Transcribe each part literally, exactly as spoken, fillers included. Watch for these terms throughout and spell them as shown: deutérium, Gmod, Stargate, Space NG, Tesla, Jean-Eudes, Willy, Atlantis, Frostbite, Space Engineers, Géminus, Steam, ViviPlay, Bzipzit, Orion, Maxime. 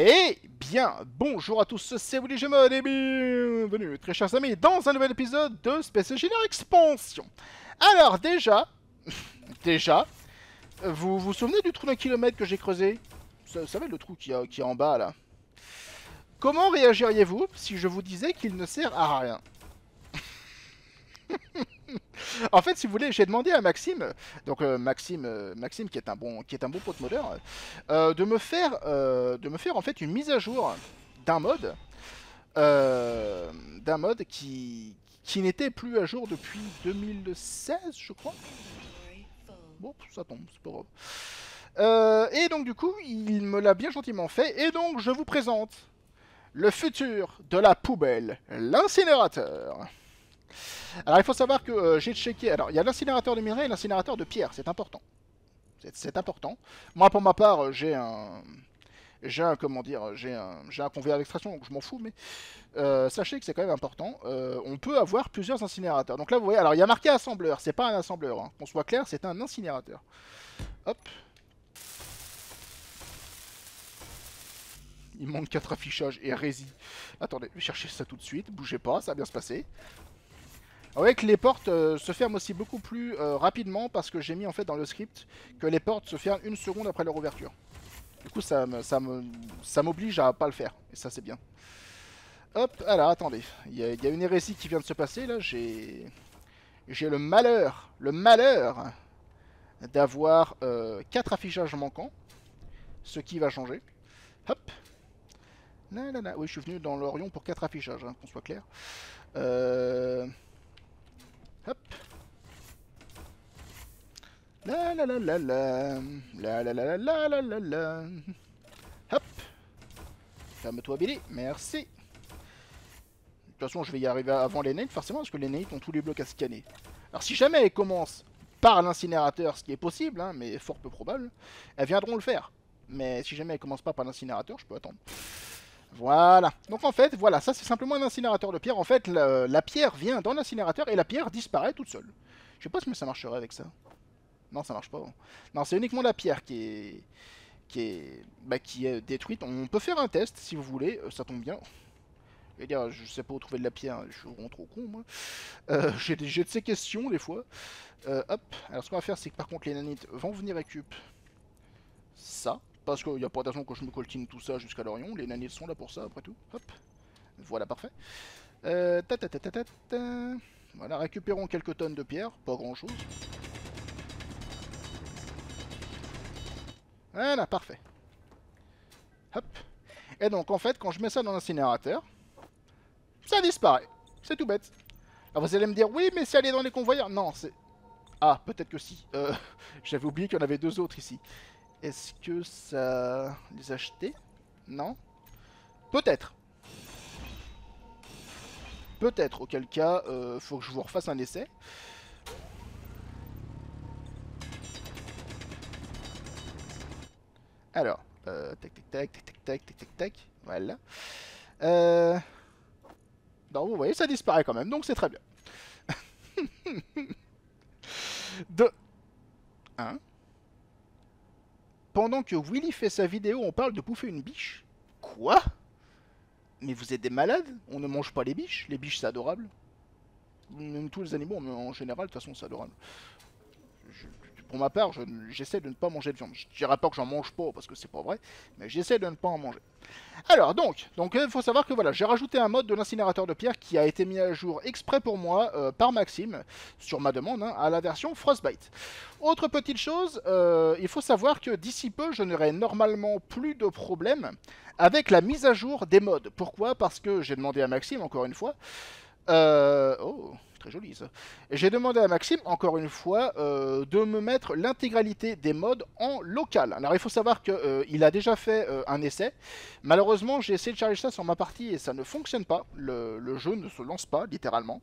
Et bien, bonjour à tous, c'est Willy Gmod et bienvenue, très chers amis, dans un nouvel épisode de Space Engineers Expansion. Alors déjà, déjà, vous vous souvenez du trou d'un kilomètre que j'ai creusé? Vous savez le trou qui est en bas là? Comment réagiriez-vous si je vous disais qu'il ne sert à rien? En fait, si vous voulez, j'ai demandé à Maxime, donc euh, Maxime, euh, Maxime qui est un bon, qui est un bon pote modeur, euh, de me faire, euh, de me faire en fait une mise à jour d'un mod, euh, d'un mod qui, qui n'était plus à jour depuis deux mille seize, je crois. Bon, ça tombe, c'est pas grave. Euh, et donc du coup, il me l'a bien gentiment fait, et donc je vous présente le futur de la poubelle, l'incinérateur. Alors il faut savoir que euh, j'ai checké, alors il y a l'incinérateur de minerais et l'incinérateur de pierre, c'est important. C'est important. Moi pour ma part euh, j'ai un, j'ai un, comment dire, j'ai un, un conveyeur d'extraction donc je m'en fous mais euh, sachez que c'est quand même important, euh, on peut avoir plusieurs incinérateurs. Donc là vous voyez, alors il y a marqué assembleur, c'est pas un assembleur, hein. Qu'on soit clair, c'est un incinérateur. Hop. Il manque quatre affichages et rési. Attendez, je vais chercher ça tout de suite, bougez pas, ça va bien se passer. Vous voyez que les portes euh, se ferment aussi beaucoup plus euh, rapidement parce que j'ai mis en fait dans le script que les portes se ferment une seconde après leur ouverture. Du coup ça me, ça me, ça m'oblige à pas le faire et ça c'est bien. Hop, alors attendez, il y, y a une hérésie qui vient de se passer là, j'ai j'ai le malheur, le malheur d'avoir euh, quatre affichages manquants, ce qui va changer. Hop. Là, là, là. Oui, je suis venu dans l'Orion pour quatre affichages, hein, qu'on soit clair. Euh... Hop. La la la la la. La la la la la la la. Hop. Ferme-toi Billy, merci. De toute façon je vais y arriver avant les nanites forcément parce que les nanites ont tous les blocs à scanner. Alors si jamais elles commencent par l'incinérateur, ce qui est possible, hein, mais fort peu probable, elles viendront le faire. Mais si jamais elles commencent pas par l'incinérateur, je peux attendre. Voilà, donc en fait, voilà, ça c'est simplement un incinérateur de pierre. En fait, le, la pierre vient dans l'incinérateur et la pierre disparaît toute seule. Je sais pas si ça marcherait avec ça. Non, ça marche pas. Bon. Non, c'est uniquement la pierre qui est, qui est, bah, qui est détruite. On peut faire un test si vous voulez, ça tombe bien. Je veux dire, je sais pas où trouver de la pierre, je suis vraiment trop con moi. Euh, J'ai des jets de ces questions des fois. Euh, hop, alors ce qu'on va faire c'est que par contre les nanites vont venir récup ça. Parce qu'il n'y a pas de raison que je me coltine tout ça jusqu'à l'Orion, les nanites sont là pour ça après tout. Hop, voilà, parfait. Euh, ta ta ta ta ta ta. Voilà, récupérons quelques tonnes de pierre, pas grand chose. Voilà, parfait. Hop. Et donc en fait, quand je mets ça dans l'incinérateur, ça disparaît. C'est tout bête. Alors vous allez me dire, oui mais si elle est dans les convoyeurs. Non, c'est... Ah, peut-être que si. Euh, J'avais oublié qu'il y en avait deux autres ici. Est-ce que ça les acheter? Non? Peut-être. Peut-être, auquel cas, euh, faut que je vous refasse un essai. Alors, euh, tac tac tac, tac tac tac, tac tac tac, voilà. Euh... Non, vous voyez, ça disparaît quand même, donc c'est très bien. Deux. Un. Pendant que Willy fait sa vidéo, on parle de bouffer une biche. Quoi? Mais vous êtes des malades? On ne mange pas les biches? Les biches, c'est adorable. Même tous les animaux, mais en général, de toute façon, c'est adorable. Je, pour ma part, j'essaie je, de ne pas manger de viande. Je dirais pas que j'en mange pas, parce que c'est pas vrai, mais j'essaie de ne pas en manger. Alors, donc, donc il faut savoir que voilà, j'ai rajouté un mode de l'incinérateur de pierre qui a été mis à jour exprès pour moi euh, par Maxime, sur ma demande, hein, à la version Frostbite. Autre petite chose, euh, il faut savoir que d'ici peu, je n'aurai normalement plus de problème avec la mise à jour des modes. Pourquoi? Parce que j'ai demandé à Maxime, encore une fois... Euh... Oh, très joli ça. J'ai demandé à Maxime, encore une fois, euh, de me mettre l'intégralité des modes en local. Alors il faut savoir qu'il euh, a déjà fait euh, un essai. Malheureusement, j'ai essayé de charger ça sur ma partie et ça ne fonctionne pas. Le, le jeu ne se lance pas, littéralement.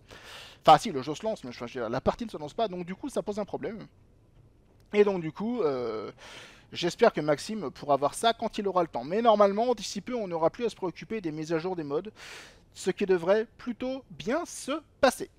Enfin si, le jeu se lance, mais je, la partie ne se lance pas, donc du coup ça pose un problème. Et donc du coup... Euh, j'espère que Maxime pourra voir ça quand il aura le temps. Mais normalement, d'ici peu, on n'aura plus à se préoccuper des mises à jour des modes, ce qui devrait plutôt bien se passer.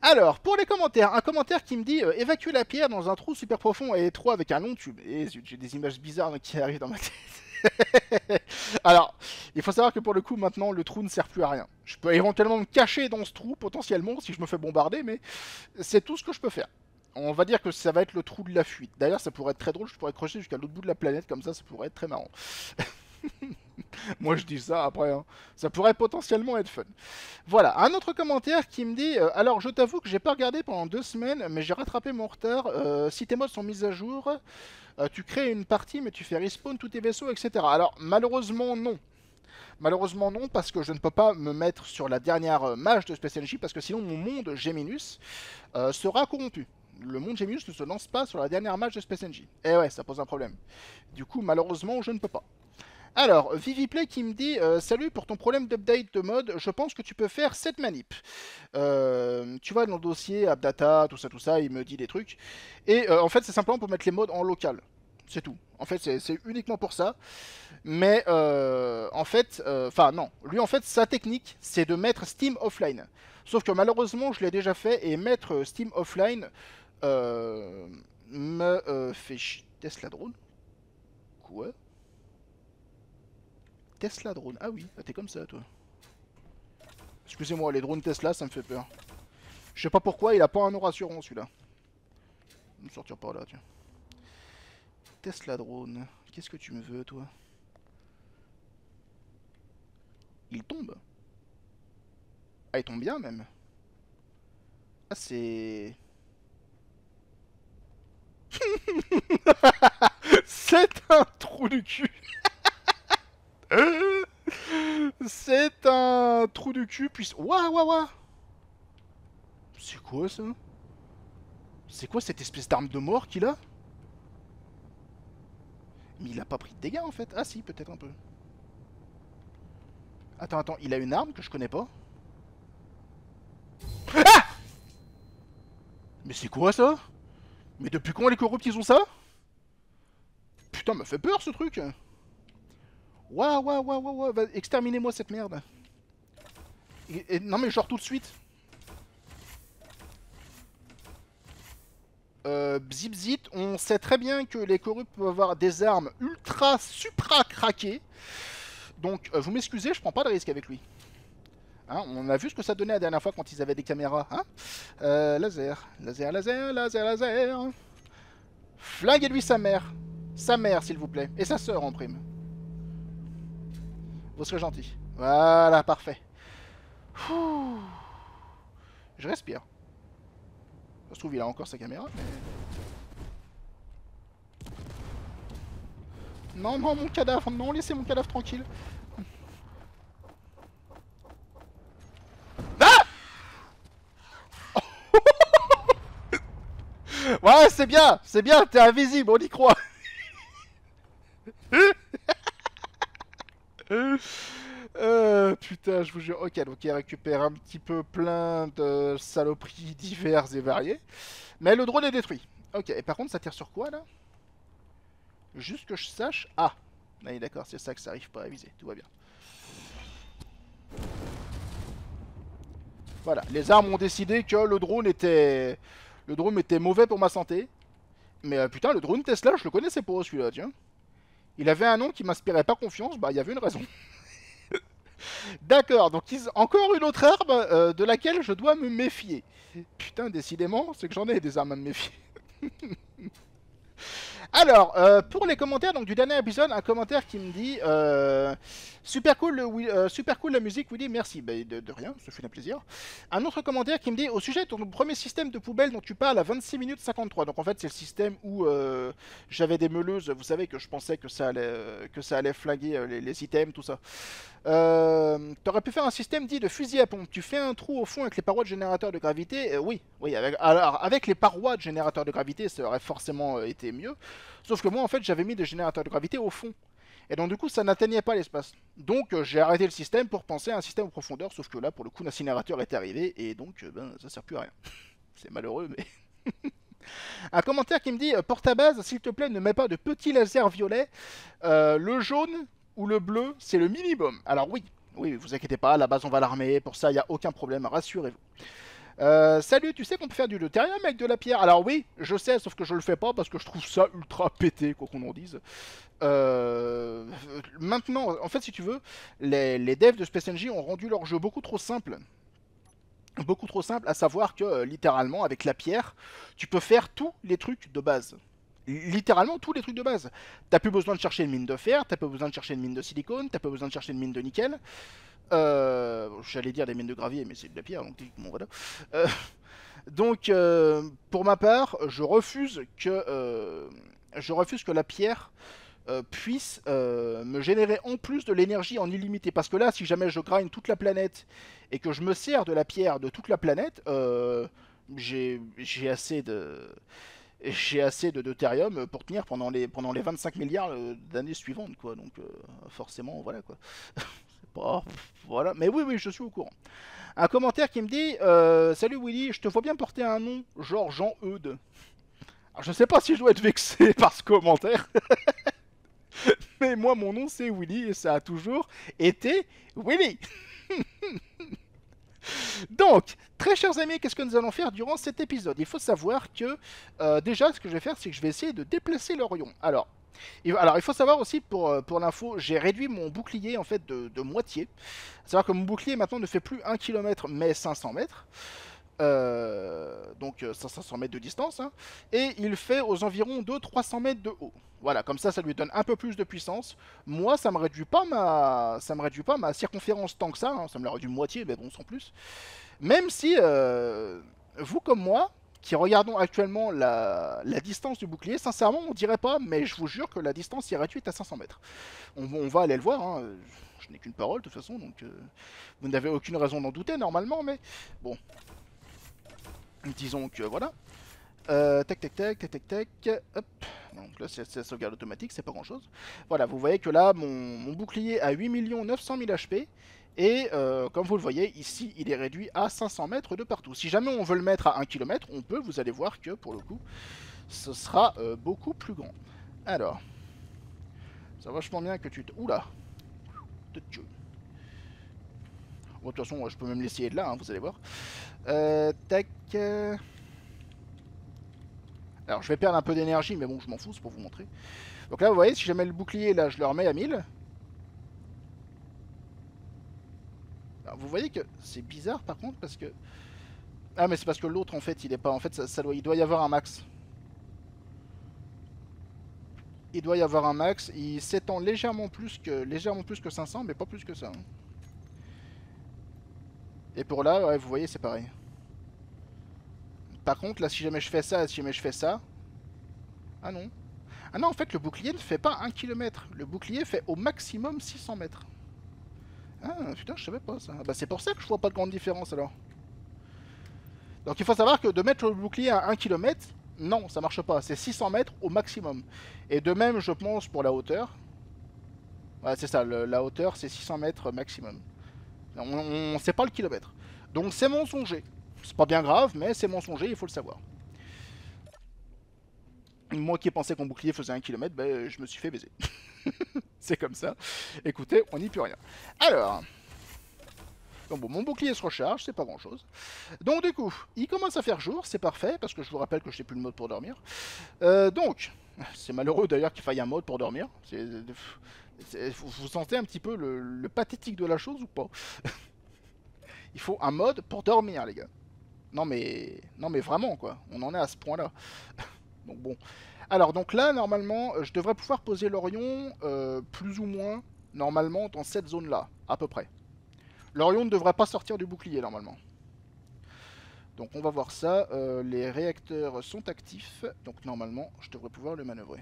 Alors, pour les commentaires, un commentaire qui me dit euh, « Évacuer la pierre dans un trou super profond et étroit avec un long tube ». Et j'ai des images bizarres qui arrivent dans ma tête. Alors, il faut savoir que pour le coup, maintenant, le trou ne sert plus à rien. Je peux éventuellement me cacher dans ce trou, potentiellement, si je me fais bombarder, mais c'est tout ce que je peux faire. On va dire que ça va être le trou de la fuite. D'ailleurs, ça pourrait être très drôle, je pourrais crocheter jusqu'à l'autre bout de la planète, comme ça, ça pourrait être très marrant. Moi je dis ça après, hein. Ça pourrait potentiellement être fun. Voilà, un autre commentaire qui me dit euh, alors je t'avoue que j'ai pas regardé pendant deux semaines, mais j'ai rattrapé mon retard. Euh, si tes mods sont mis à jour, euh, tu crées une partie, mais tu fais respawn tous tes vaisseaux, et cetera. Alors malheureusement non. Malheureusement non, parce que je ne peux pas me mettre sur la dernière mage de Space N G, parce que sinon mon monde Géminus euh, sera corrompu. Le monde Géminus ne se lance pas sur la dernière mage de Space N G. Et ouais, ça pose un problème. Du coup, malheureusement, je ne peux pas. Alors, ViviPlay qui me dit euh, « Salut, pour ton problème d'update de mode, je pense que tu peux faire cette manip. Euh, » Tu vois, dans le dossier, AppData, tout ça, tout ça, il me dit des trucs. Et euh, en fait, c'est simplement pour mettre les modes en local. C'est tout. En fait, c'est uniquement pour ça. Mais, euh, en fait, enfin euh, non. Lui, en fait, sa technique, c'est de mettre Steam offline. Sauf que malheureusement, je l'ai déjà fait, et mettre Steam offline euh, me euh, fait chier. Tesla drone. Quoi ? Tesla drone, ah oui, t'es comme ça toi. Excusez-moi, les drones Tesla ça me fait peur. Je sais pas pourquoi, il a pas un nom rassurant celui-là. Ne sortir par là, tiens. Tesla drone, qu'est-ce que tu me veux toi? Il tombe. Ah, il tombe bien même. Ah, c'est... c'est un trou du cul. C'est un trou de cul puisse... Ouah, ouah, ouah. C'est quoi ça? C'est quoi cette espèce d'arme de mort qu'il a? Mais il a pas pris de dégâts en fait. Ah si, peut-être un peu. Attends, attends, il a une arme que je connais pas. Ah! Mais c'est quoi ça? Mais depuis quand les corrupts ils ont ça? Putain, me fait peur ce truc. Waouh, waouh, waouh, waouh, wow. Exterminez-moi cette merde. Et, et, non mais genre tout de suite. Euh, Bzipzit, on sait très bien que les corrupts peuvent avoir des armes ultra, supra craquées. Donc euh, vous m'excusez, je prends pas de risque avec lui. Hein, on a vu ce que ça donnait la dernière fois quand ils avaient des caméras. Hein euh, laser, laser, laser, laser, laser. Flinguez-lui sa mère. Sa mère s'il vous plaît. Et sa sœur en prime. Vous serez gentil. Voilà, parfait. Ouh. Je respire. Ça se trouve, il a encore sa caméra. Mais... Non, non, mon cadavre. Non, laissez mon cadavre tranquille. Ah ouais, c'est bien. C'est bien, t'es invisible, on y croit. Euh, putain, je vous jure. Ok, donc il récupère un petit peu plein de saloperies diverses et variées. Mais le drone est détruit. Ok, et par contre, ça tire sur quoi là? Juste que je sache. Ah, allez, d'accord, c'est ça que ça arrive pas à viser. Tout va bien. Voilà, les armes ont décidé que le drone était. Le drone était mauvais pour ma santé. Mais euh, putain, le drone Tesla, je le connaissais pas celui-là, tiens. Il avait un nom qui m'inspirait pas confiance, bah il y avait une raison. D'accord, donc ils... encore une autre arme euh, de laquelle je dois me méfier. Putain, décidément, c'est que j'en ai des armes à me méfier. Alors, euh, pour les commentaires donc du dernier épisode, un commentaire qui me dit euh, super, cool, le, euh, super cool la musique, Willy, merci. Bah, de, de rien, ce fut un plaisir. Un autre commentaire qui me dit au sujet de ton premier système de poubelle dont tu parles à vingt-six minutes cinquante-trois. Donc en fait, c'est le système où euh, j'avais des meuleuses, vous savez, que je pensais que ça allait, que ça allait flinguer les, les items, tout ça. Euh, T'aurais pu faire un système dit de fusil à pompe. Tu fais un trou au fond avec les parois de générateur de gravité. Euh, oui, oui, avec, alors avec les parois de générateur de gravité, ça aurait forcément euh, été mieux. Sauf que moi en fait j'avais mis des générateurs de gravité au fond. Et donc du coup ça n'atteignait pas l'espace. Donc euh, j'ai arrêté le système pour penser à un système en profondeur. Sauf que là pour le coup l'incinérateur est arrivé. Et donc euh, ben ça sert plus à rien. C'est malheureux mais... Un commentaire qui me dit euh, pour ta base s'il te plaît ne mets pas de petits lasers violets. euh, Le jaune ou le bleu c'est le minimum. Alors oui, oui, vous inquiétez pas, à la base on va l'armer. Pour ça il n'y a aucun problème, rassurez-vous. Euh, salut, tu sais qu'on peut faire du deutérium avec de la pierre? Alors oui, je sais, sauf que je le fais pas parce que je trouve ça ultra pété, quoi qu'on en dise. Euh, maintenant, en fait, si tu veux, les, les devs de Space N G ont rendu leur jeu beaucoup trop simple. Beaucoup trop simple, à savoir que, euh, littéralement, avec la pierre, tu peux faire tous les trucs de base. Littéralement tous les trucs de base. T'as plus besoin de chercher une mine de fer, t'as pas besoin de chercher une mine de silicone, t'as pas besoin de chercher une mine de nickel. Euh, J'allais dire des mines de gravier, mais c'est de la pierre, donc bon, voilà. Euh, donc, euh, pour ma part, je refuse que, euh, je refuse que la pierre euh, puisse euh, me générer en plus de l'énergie en illimité. Parce que là, si jamais je grind toute la planète et que je me sers de la pierre de toute la planète, euh, j'ai assez de... J'ai assez de deutérium pour tenir pendant les, pendant les vingt-cinq milliards d'années suivantes, quoi. Donc, euh, forcément, voilà, quoi. Pas... Voilà. Mais oui, oui, je suis au courant. Un commentaire qui me dit euh, « Salut Willy, je te vois bien porter un nom, genre Jean-Eudes. » Alors, je sais pas si je dois être vexé par ce commentaire. Mais moi, mon nom, c'est Willy et ça a toujours été Willy. Donc, très chers amis, qu'est-ce que nous allons faire durant cet épisode? Il faut savoir que, euh, déjà, ce que je vais faire, c'est que je vais essayer de déplacer l'Orion. Alors, il, alors, il faut savoir aussi, pour, pour l'info, j'ai réduit mon bouclier, en fait, de, de moitié. A savoir que mon bouclier, maintenant, ne fait plus un kilomètre, mais cinq cents mètres. Euh, donc, cinq cents mètres de distance. Hein, et il fait aux environs de trois cents mètres de haut. Voilà, comme ça, ça lui donne un peu plus de puissance. Moi, ça me réduit pas ma, ça me réduit pas ma circonférence tant que ça. Hein. Ça me la réduit moitié, mais bon, sans plus. Même si, euh, vous comme moi, qui regardons actuellement la, la distance du bouclier, sincèrement, on dirait pas, mais je vous jure que la distance est réduite à cinq cents mètres. On, on va aller le voir, hein. Je n'ai qu'une parole de toute façon, donc euh, vous n'avez aucune raison d'en douter normalement, mais bon... Disons que voilà. Euh, tac tac tac tac tac tac. Hop. Donc là c'est la sauvegarde automatique, c'est pas grand chose. Voilà, vous voyez que là mon, mon bouclier a huit millions neuf cent mille H P. Et euh, comme vous le voyez ici il est réduit à cinq cents mètres de partout. Si jamais on veut le mettre à un kilomètre, on peut, vous allez voir que pour le coup ce sera euh, beaucoup plus grand. Alors. Ça va vachement bien que tu te... Oula. De Dieu. Bon, de toute façon, je peux même l'essayer de là, hein, vous allez voir. Euh, tac. Euh... Alors, je vais perdre un peu d'énergie, mais bon, je m'en fous, c'est pour vous montrer. Donc là, vous voyez, si jamais le bouclier, là, je le remets à mille. Alors, vous voyez que c'est bizarre, par contre, parce que... Ah, mais c'est parce que l'autre, en fait, il est pas... En fait, ça, ça doit... il doit y avoir un max. Il doit y avoir un max. Il s'étend légèrement plus que légèrement plus que cinq cents, mais pas plus que ça. Hein. Et pour là, ouais, vous voyez, c'est pareil. Par contre, là, si jamais je fais ça, si jamais je fais ça... Ah non. Ah non, en fait, le bouclier ne fait pas un kilomètre. Le bouclier fait au maximum six cents mètres. Ah, putain, je savais pas ça. Bah, c'est pour ça que je vois pas de grande différence, alors. Donc, il faut savoir que de mettre le bouclier à un kilomètre, non, ça marche pas. C'est six cents mètres au maximum. Et de même, je pense, pour la hauteur. Ouais, c'est ça, le, la hauteur, c'est six cents mètres maximum. On ne sait pas le kilomètre. Donc c'est mensonger. C'est pas bien grave, mais c'est mensonger, il faut le savoir. Moi qui pensais qu'on bouclier faisait un kilomètre, ben, je me suis fait baiser. C'est comme ça. Écoutez, on n'y peut rien. Alors... Donc bon, mon bouclier se recharge, c'est pas grand chose. Donc du coup, il commence à faire jour, c'est parfait, parce que je vous rappelle que je n'ai plus le mode pour dormir. Euh, donc, c'est malheureux d'ailleurs qu'il faille un mode pour dormir. C'est... Vous sentez un petit peu le, le pathétique de la chose ou pas? Il faut un mode pour dormir, les gars. Non mais, non mais vraiment quoi, on en est à ce point-là. Donc bon. Alors donc là normalement, je devrais pouvoir poser l'Orion euh, plus ou moins normalement dans cette zone-là, à peu près. L'Orion ne devrait pas sortir du bouclier normalement. Donc on va voir ça. Euh, les réacteurs sont actifs, donc normalement je devrais pouvoir le manœuvrer.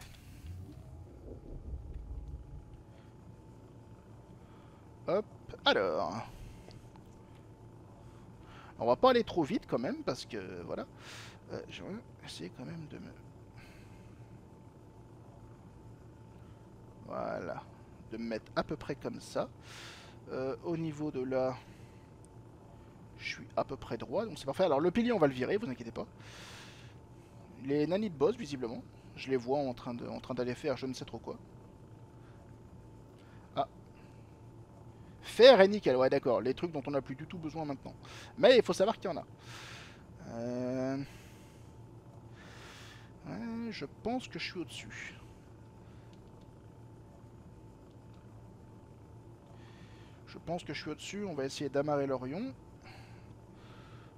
Hop, alors. On va pas aller trop vite quand même parce que voilà. Euh, je vais essayer quand même de me. Voilà. De me mettre à peu près comme ça. Euh, au niveau de là. Je suis à peu près droit, donc c'est parfait. Alors le pilier on va le virer, vous inquiétez pas. Les nannies de boss, visiblement. Je les vois en train de, en train d'aller faire je ne sais trop quoi. Fer et nickel, ouais d'accord, les trucs dont on n'a plus du tout besoin maintenant. Mais il faut savoir qu'il y en a. Euh... Ouais, je pense que je suis au-dessus. Je pense que je suis au-dessus. On va essayer d'amarrer l'Orion.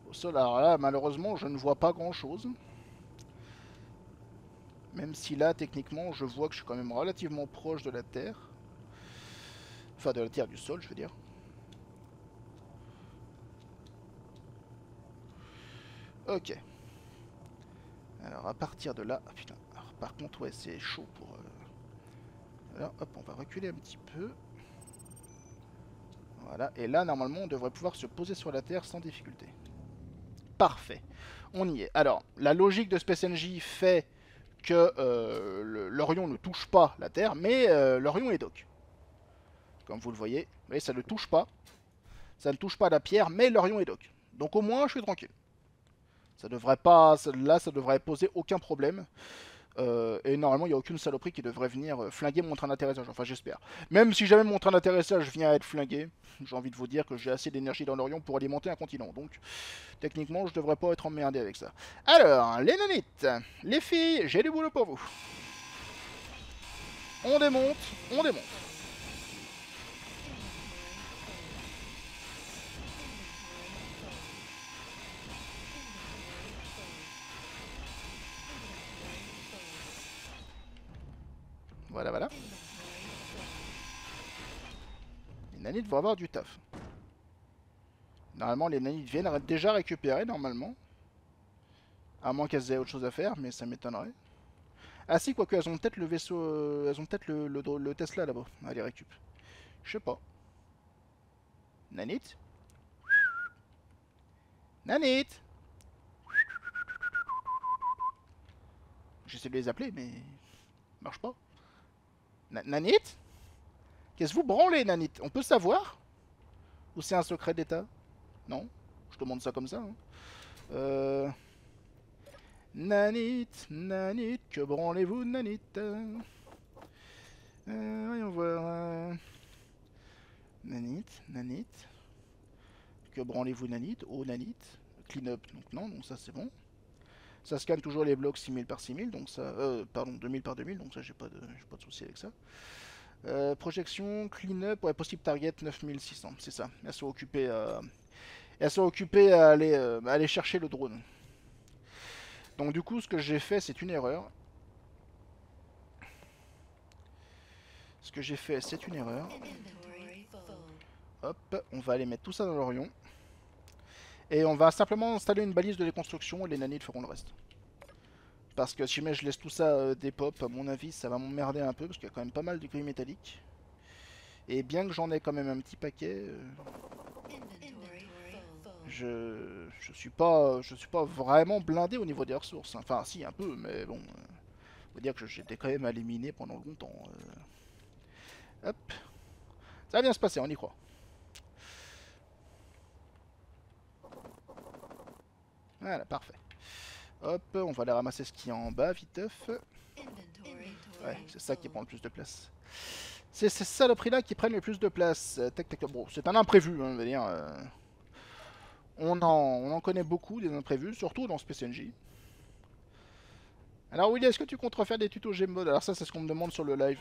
Au sol, alors là, malheureusement, je ne vois pas grand-chose. Même si là, techniquement, je vois que je suis quand même relativement proche de la Terre. Enfin, de la Terre, du sol, je veux dire. Ok. Alors, à partir de là... Ah, putain. Alors, par contre, ouais, c'est chaud pour... Euh... Alors, hop, on va reculer un petit peu. Voilà. Et là, normalement, on devrait pouvoir se poser sur la Terre sans difficulté. Parfait. On y est. Alors, la logique de Space N G fait que euh, l'Orion ne touche pas la Terre, mais euh, l'Orion est doc. Comme vous le voyez. Vous voyez, ça ne touche pas. Ça ne touche pas la pierre, mais l'Orion est doc. Donc au moins, je suis tranquille. Ça devrait pas, là, ça devrait poser aucun problème. Euh, et normalement, il n'y a aucune saloperie qui devrait venir flinguer mon train d'atterrissage. Enfin, j'espère. Même si jamais mon train d'atterrissage vient à être flingué, j'ai envie de vous dire que j'ai assez d'énergie dans l'Orion pour alimenter un continent. Donc, techniquement, je devrais pas être emmerdé avec ça. Alors, les nanites, les filles, j'ai du boulot pour vous. On démonte, on démonte. Voilà, voilà. Les nanites vont avoir du taf. Normalement, les nanites viennent déjà récupérer, normalement. À moins qu'elles aient autre chose à faire, mais ça m'étonnerait. Ah si, quoique, elles ont peut-être le vaisseau... Elles ont peut-être le, le, le Tesla, là-bas. Allez, récup. Je sais pas. Nanite. Nanite. J'essaie de les appeler, mais... Ça marche pas. Nanite? Qu'est-ce que vous branlez, Nanite? On peut savoir? Ou c'est un secret d'État? Non? Je te demande ça comme ça. Hein. Euh... Nanite, Nanite, que branlez-vous, Nanite? euh, Voyons voir. Euh... Nanite, Nanite. Que branlez-vous, Nanite? Oh, Nanite. Clean up, donc non, donc ça c'est bon. Ça scanne toujours les blocs six mille par six mille, donc ça... Euh, pardon, deux mille par deux mille, donc ça, j'ai pas de, j'ai pas de souci avec ça. Euh, projection, clean-up, ouais, possible target neuf mille six cents, c'est ça. Elles sont occupées à... Elles sont occupées à aller, euh, à aller chercher le drone. Donc du coup, ce que j'ai fait, c'est une erreur. Ce que j'ai fait, c'est une erreur. Hop, on va aller mettre tout ça dans l'Orion. Et on va simplement installer une balise de déconstruction et les nanites feront le reste. Parce que si je laisse tout ça euh, des pop, à mon avis, ça va m'emmerder un peu, parce qu'il y a quand même pas mal de gris métallique. Et bien que j'en ai quand même un petit paquet, euh, je, je, suis pas, je suis pas vraiment blindé au niveau des ressources. Hein. Enfin, si, un peu, mais bon. Euh, faut dire que j'étais quand même à éliminer pendant longtemps. Euh. Hop. Ça va bien se passer, on y croit. Voilà, parfait. Hop, on va aller ramasser ce qu'il y a en bas, viteuf. Ouais, c'est ça qui prend le plus de place. C'est ces saloperies-là qui prennent le plus de place. Tac, tac, bon, c'est un imprévu, hein, on va dire. Euh... On, en, on en connaît beaucoup, des imprévus, surtout dans Space N G. Alors Willy, est-ce que tu comptes refaire des tutos Gmod? Alors ça, c'est ce qu'on me demande sur le live.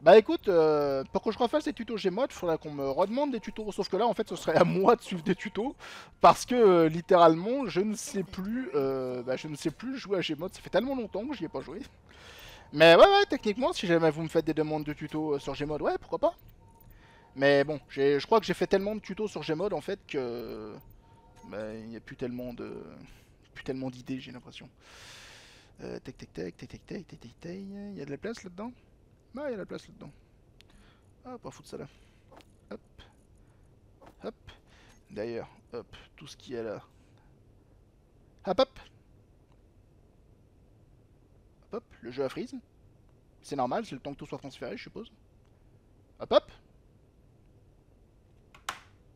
Bah écoute, euh, pour que je refasse des tutos Gmod, il faudra qu'on me redemande des tutos. Sauf que là, en fait, ce serait à moi de suivre des tutos. Parce que, euh, littéralement, je ne sais plus euh, bah, je ne sais plus jouer à Gmod. Ça fait tellement longtemps que j'y ai pas joué. Mais ouais, ouais, techniquement, si jamais vous me faites des demandes de tutos sur Gmod, ouais, pourquoi pas. Mais bon, je crois que j'ai fait tellement de tutos sur Gmod, en fait, que... Bah, il n'y a plus tellement de... Plus tellement d'idées, j'ai l'impression. Euh, tac tac tac tac tac tac tac tac tac. Il y a de la place là-dedans? Bah, il y a de la place là-dedans. Ah, pas foutre ça là. Hop. Hop. D'ailleurs, hop, tout ce qui est là. Hop hop. Hop hop, le jeu a freeze. C'est normal, c'est le temps que tout soit transféré, je suppose. Hop hop.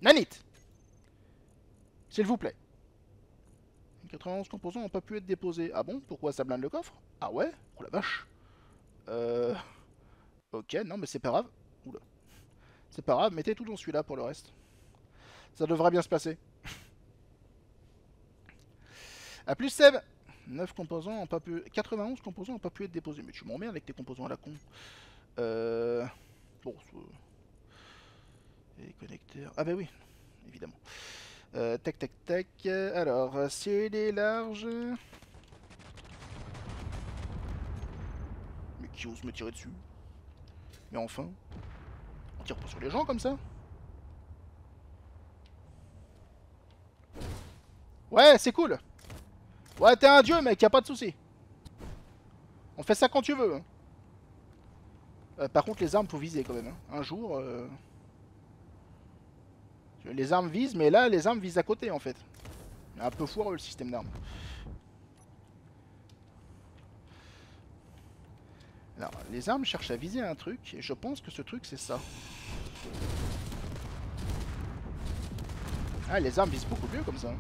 Nanite! S'il vous plaît. quatre-vingt-onze composants n'ont pas pu être déposés. Ah bon? Pourquoi ça blinde le coffre? Ah ouais? Oh la vache. Euh... Ok, non mais c'est pas grave. Oula. C'est pas grave, mettez tout dans celui-là pour le reste. Ça devrait bien se passer. A plus Seb. neuf composants n'ont pas pu... quatre-vingt-onze composants n'ont pas pu être déposés. Mais tu m'emmerdes avec tes composants à la con. Euh... Bon, et connecteurs... Ah bah oui, évidemment. Euh, tac, tac, tac. Alors, ciel est large... Mais qui ose me tirer dessus? Mais enfin... On tire pas sur les gens comme ça? Ouais, c'est cool. Ouais, t'es un dieu, mec, y'a pas de soucis. On fait ça quand tu veux. Hein. Euh, par contre, les armes, faut viser quand même. Hein. Un jour... Euh... Les armes visent, mais là, les armes visent à côté, en fait. Un peu foireux, le système d'armes. Alors, les armes cherchent à viser un truc, et je pense que ce truc, c'est ça. Ah, les armes visent beaucoup mieux comme ça.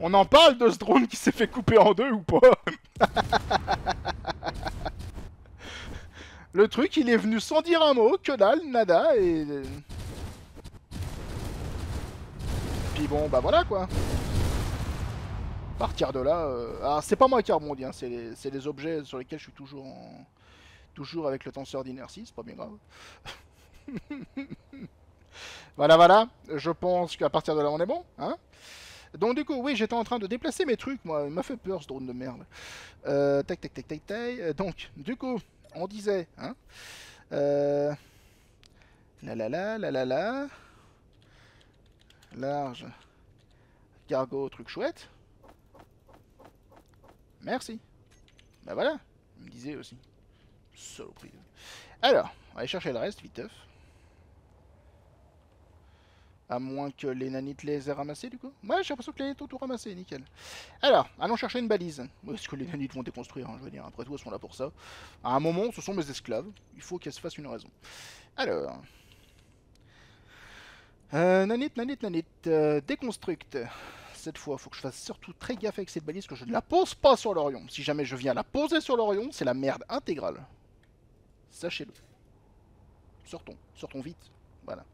On en parle de ce drone qui s'est fait couper en deux ou pas? Le truc, il est venu sans dire un mot, que dalle, nada, et... Puis bon, bah voilà quoi. Partir de là... Euh... Alors c'est pas moi qui rebondis, hein, c'est les, les objets sur lesquels je suis toujours en... Toujours avec le tenseur d'inertie, c'est pas bien grave. Voilà, voilà, je pense qu'à partir de là on est bon, hein. Donc du coup, oui, j'étais en train de déplacer mes trucs, moi, il m'a fait peur ce drone de merde. Euh, tac, tac, tac, tac, tac, donc, du coup, on disait, hein, euh, la la la, la la la, large, cargo, truc chouette, merci, bah voilà, il me disait aussi, saloperie. Alors, on va aller chercher le reste, viteuf. À moins que les nanites les aient ramassés du coup. Ouais, j'ai l'impression que les nanites ont tout ramassé, nickel. Alors, allons chercher une balise. Est-ce que les nanites vont déconstruire, hein, je veux dire. Après tout, elles sont là pour ça. À un moment, ce sont mes esclaves. Il faut qu'elles se fassent une raison. Alors. Euh, nanite, nanite, nanite. Euh, déconstructe. Cette fois, faut que je fasse surtout très gaffe avec cette balise, que je ne la pose pas sur l'Orion. Si jamais je viens la poser sur l'Orion, c'est la merde intégrale. Sachez-le. Sortons. Sortons vite. Voilà.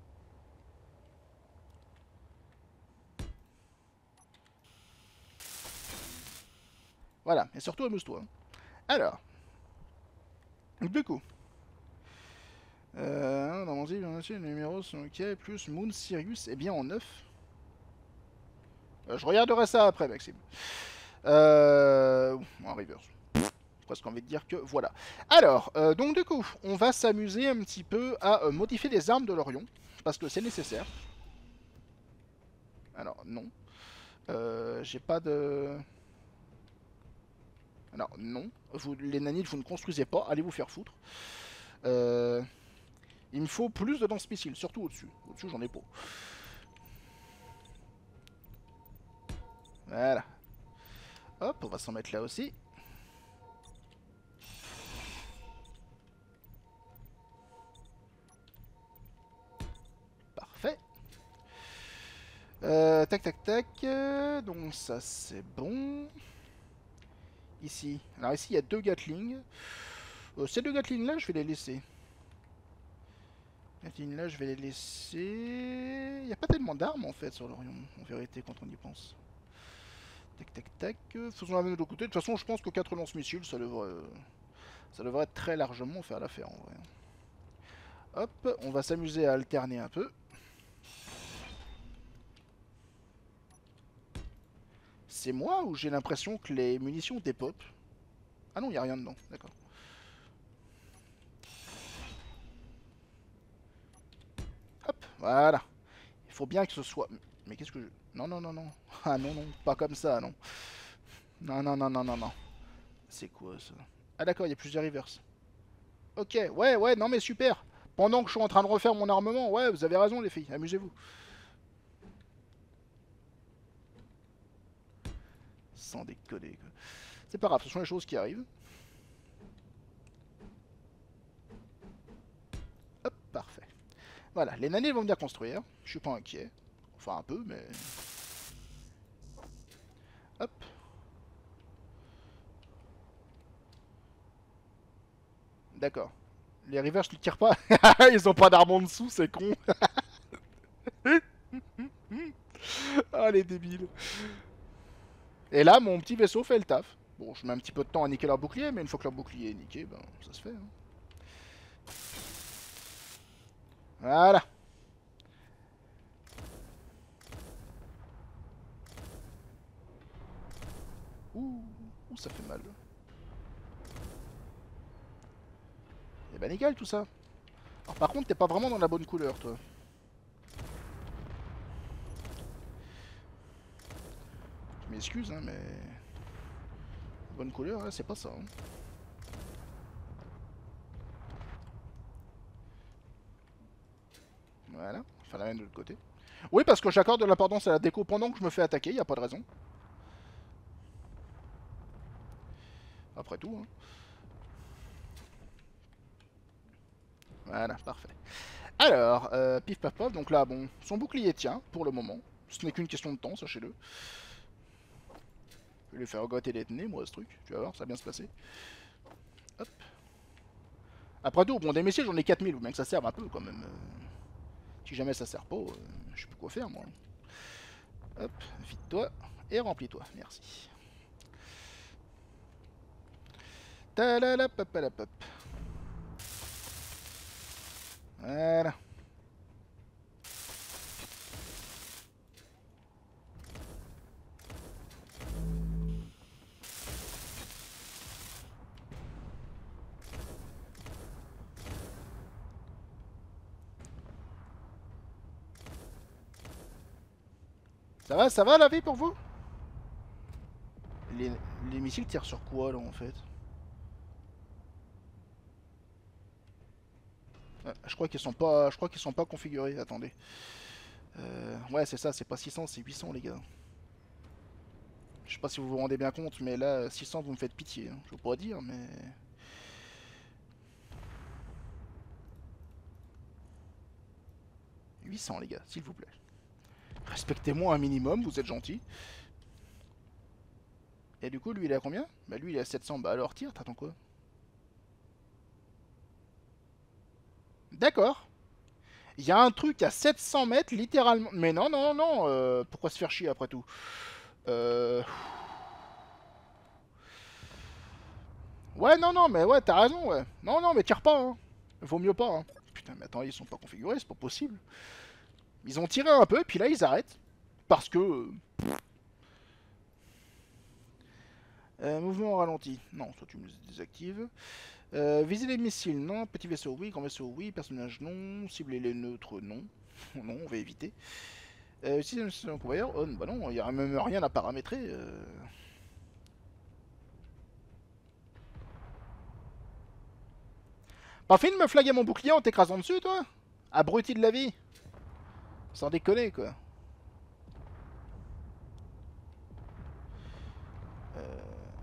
Voilà, et surtout amuse-toi. Alors, du coup, euh, dans mon zip, on a aussi les numéros sont OK, plus Moon Sirius, et eh bien en neuf. Euh, je regarderai ça après, Maxime. Euh, en reverse. Presque envie de dire que voilà. Alors, euh, donc du coup, on va s'amuser un petit peu à euh, modifier les armes de l'Orion, parce que c'est nécessaire. Alors, non. Euh, J'ai pas de... Alors non, vous, les nanites vous ne construisez pas, allez vous faire foutre. Euh, il me faut plus de lance missiles, surtout au-dessus. Au-dessus j'en ai pas. Voilà. Hop, on va s'en mettre là aussi. Parfait. Euh, tac tac tac, donc ça c'est bon. Ici. Alors ici, il y a deux Gatling. Euh, ces deux Gatling-là, je vais les laisser. Gatling-là, je vais les laisser... Il n'y a pas tellement d'armes, en fait, sur l'Orion, en vérité, quand on y pense. Tac, tac, tac. Faisons la même de l'autre côté. De toute façon, je pense que quatre lance-missiles, ça devrait... Ça devrait très largement faire l'affaire, en vrai. Hop, on va s'amuser à alterner un peu. C'est moi ou j'ai l'impression que les munitions dépopent? Ah non, il n'y a rien dedans, d'accord. Hop, voilà. Il faut bien que ce soit... Mais qu'est-ce que je... Non, non, non, non. Ah non, non, pas comme ça, non. Non, non, non, non, non, non. C'est quoi ça? Ah d'accord, il y a plusieurs reverse. Ok, ouais, ouais, non mais super. Pendant que je suis en train de refaire mon armement, ouais, vous avez raison les filles, amusez-vous. Sans déconner. C'est pas grave, ce sont les choses qui arrivent. Hop, parfait. Voilà, les nanites vont venir construire. Je suis pas inquiet. Enfin, un peu, mais... Hop. D'accord. Les rivers, je les tire pas. Ils ont pas d'armes en dessous, c'est con. Ah, les débiles. Et là, mon petit vaisseau fait le taf. Bon, je mets un petit peu de temps à niquer leur bouclier, mais une fois que leur bouclier est niqué, ben ça se fait. Hein. Voilà. Ouh, ouh, ça fait mal. Eh ben égal tout ça. Alors par contre, t'es pas vraiment dans la bonne couleur, toi. Je m'excuse, hein, mais... Bonne couleur, hein, c'est pas ça. Hein. Voilà, faire la même de l'autre côté. Oui, parce que j'accorde de l'importance à la déco pendant que je me fais attaquer, y a pas de raison. Après tout, hein. Voilà, parfait. Alors, euh, pif paf paf, donc là, bon, son bouclier tient, pour le moment. Ce n'est qu'une question de temps, sachez-le. Je vais lui faire goûter les tenez, moi, ce truc. Tu vas voir, ça va bien se passer. Hop. Après tout, bon, des messieurs, j'en ai quatre mille, ou bien que ça serve un peu, quand même. Si jamais ça sert pas, euh, je sais plus quoi faire, moi. Hop, vide-toi, et remplis-toi. Merci. Ta la la pop la pop. Voilà. Ça va, ça va la vie pour vous? Les, les missiles tirent sur quoi là en fait? Je crois qu'ils sont pas, je crois qu'ils sont pas configurés. Attendez. Euh, ouais, c'est ça. C'est pas six cents, c'est huit cents, les gars. Je sais pas si vous vous rendez bien compte, mais là, six cents, vous me faites pitié. Hein. Je vous pourrais dire, mais. huit cents, les gars, s'il vous plaît. Respectez-moi un minimum. Vous êtes gentils. Et du coup, lui, il est à combien? Bah lui, il est à sept cents. Bah alors, tire. T'attends quoi? D'accord. Il y a un truc à sept cents mètres, littéralement. Mais non, non, non. Euh, pourquoi se faire chier après tout? euh... Ouais, non, non, mais ouais, t'as raison, ouais. Non, non, mais tire pas, hein. Vaut mieux pas, hein. Putain, mais attends, ils sont pas configurés, c'est pas possible. Ils ont tiré un peu, et puis là, ils arrêtent. Parce que... Euh, mouvement ralenti. Non, soit tu me désactives. Euh, viser les missiles, non. Petit vaisseau, oui. Grand vaisseau, oui. Personnage, non. Cibler les neutres, non. Non, on va éviter. Euh, si c'est un convoyeur, on. Bah non, il n'y a même rien à paramétrer. Euh... Parfait, de me flaguer mon bouclier en t'écrasant dessus, toi. Abruti de la vie. Sans déconner, quoi.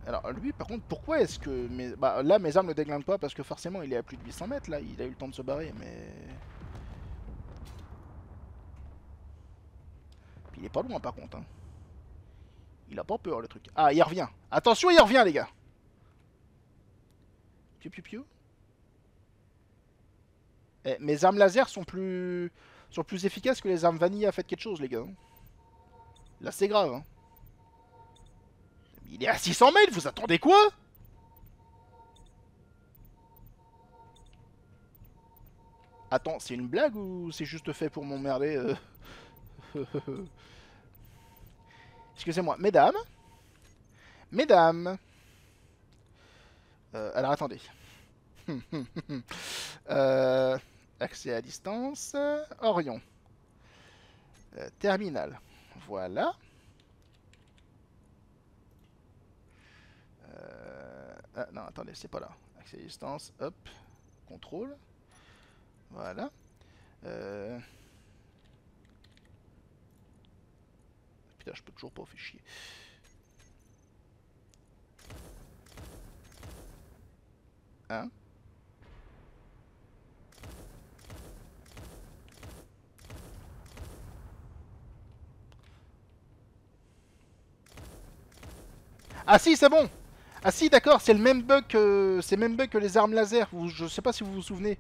Alors lui par contre pourquoi est-ce que mes... bah, là mes armes ne déglinguent pas parce que forcément il est à plus de huit cents mètres là, il a eu le temps de se barrer mais... Puis il est pas loin par contre hein. Il a pas peur le truc. Ah il revient. Attention il revient les gars. Piu piu piu. Eh, mes armes laser sont plus... sont plus efficaces que les armes vanilla, faites quelque chose les gars. Là c'est grave hein. Il est à six cents mètres, vous attendez quoi? Attends, c'est une blague ou c'est juste fait pour m'emmerder euh... Excusez-moi, mesdames. Mesdames. Euh, alors attendez. euh, accès à distance. Orion. Euh, terminal. Voilà. Ah non, attendez, c'est pas là. Accès à distance, hop, contrôle. Voilà. Euh... Putain, je peux toujours pas, faire chier. Hein? Ah si, c'est bon! Ah si, d'accord, c'est le même bug que... c'est le même bug que les armes laser. Vous... Je sais pas si vous vous souvenez.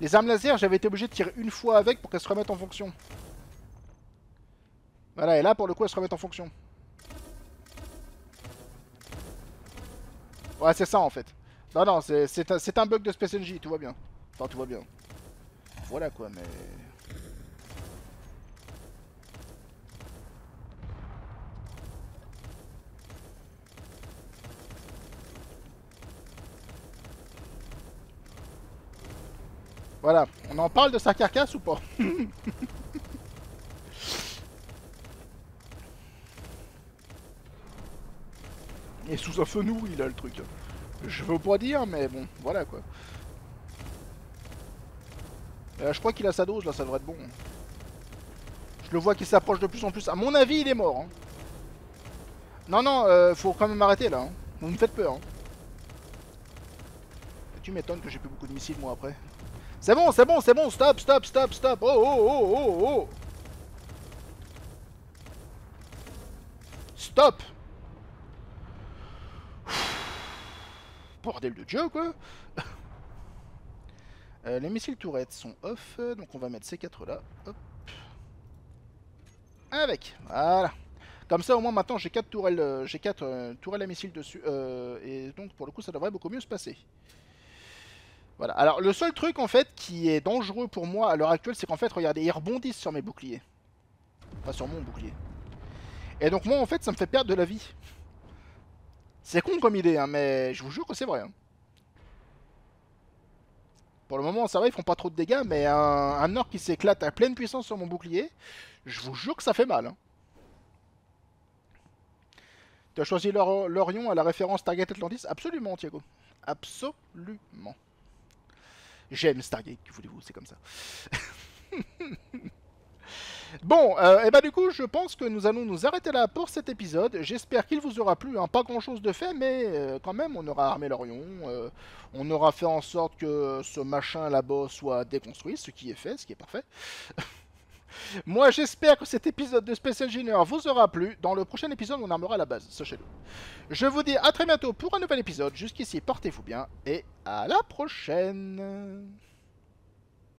Les armes laser, j'avais été obligé de tirer une fois avec pour qu'elles se remettent en fonction. Voilà, et là, pour le coup, elles se remettent en fonction. Ouais, c'est ça, en fait. Non, non, c'est un, un bug de Space N G, tout va bien. Enfin, tout va bien. Voilà, quoi, mais... Voilà, on en parle de sa carcasse ou pas? Et sous un fenouil là le truc. Je veux pas dire mais bon, voilà quoi. Euh, je crois qu'il a sa dose là, ça devrait être bon. Je le vois qui s'approche de plus en plus. À mon avis il est mort. Hein. Non non, euh, faut quand même arrêter là. Hein. Vous me faites peur. Hein. Tu m'étonnes que j'ai plus beaucoup de missiles moi après. C'est bon, c'est bon, c'est bon, stop, stop, stop, stop. Oh, oh, oh, oh, oh. Stop. Bordel de Dieu, quoi. euh, Les missiles tourettes sont off, donc on va mettre ces quatre là. Hop. Avec, voilà. Comme ça, au moins, maintenant, j'ai quatre tourelles, j'ai quatre euh, tourelles à missiles dessus. Euh, et donc, pour le coup, ça devrait beaucoup mieux se passer. Voilà, alors le seul truc en fait qui est dangereux pour moi à l'heure actuelle, c'est qu'en fait, regardez, ils rebondissent sur mes boucliers. Enfin, sur mon bouclier. Et donc moi en fait, ça me fait perdre de la vie. C'est con comme idée, hein, mais je vous jure que c'est vrai. Hein. Pour le moment, ça va, ils font pas trop de dégâts, mais un, un orc qui s'éclate à pleine puissance sur mon bouclier, je vous jure que ça fait mal. Hein. Tu as choisi l'or- l'Orion à la référence Stargate Atlantis? Absolument, Thiago. Absolument. J'aime Stargate, que voulez-vous, c'est comme ça. Bon, euh, et bah du coup, je pense que nous allons nous arrêter là pour cet épisode. J'espère qu'il vous aura plu, hein. Pas grand-chose de fait, mais euh, quand même, on aura armé l'Orion. Euh, on aura fait en sorte que ce machin là-bas soit déconstruit, ce qui est fait, ce qui est parfait. Moi, j'espère que cet épisode de Space Engineer vous aura plu. Dans le prochain épisode, on armera la base, sachez-le. Je vous dis à très bientôt pour un nouvel épisode. Jusqu'ici, portez-vous bien et à la prochaine.